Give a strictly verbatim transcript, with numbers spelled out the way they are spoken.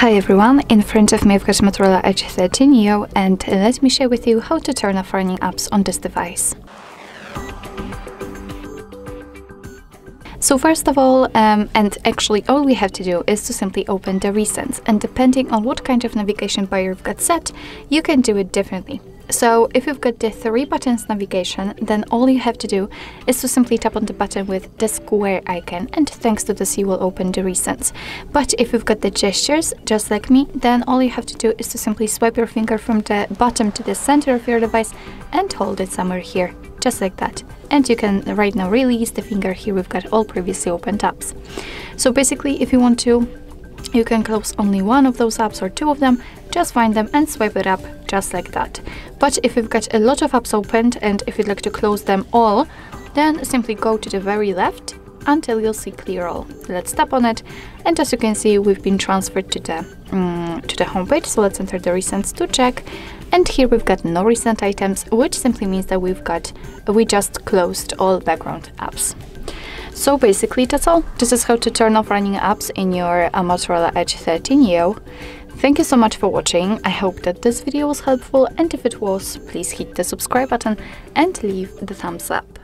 Hi everyone, in front of me I've got Motorola Edge thirty Neo, and let me share with you how to turn off running apps on this device. So first of all, um, and actually all we have to do is to simply open the recents, and depending on what kind of navigation bar you've got set, you can do it differently. So if you've got the three buttons navigation, then all you have to do is to simply tap on the button with the square icon, and thanks to this you will open the recents. But if you've got the gestures, just like me, then all you have to do is to simply swipe your finger from the bottom to the center of your device and hold it somewhere here, just like that. And you can right now release the finger. Here we've got all previously opened apps. So basically, if you want to, you can close only one of those apps or two of them, just find them and swipe it up, just like that. But if you've got a lot of apps opened and if you'd like to close them all, then simply go to the very left until you'll see clear all. Let's tap on it, and as you can see, we've been transferred to the um, to the home page. So let's enter the recents to check, and here we've got no recent items, which simply means that we've got we just closed all background apps. So basically that's all. This is how to turn off running apps in your uh, Motorola Edge thirty Neo. Thank you so much for watching. I hope that this video was helpful, and if it was, please hit the subscribe button and leave the thumbs up.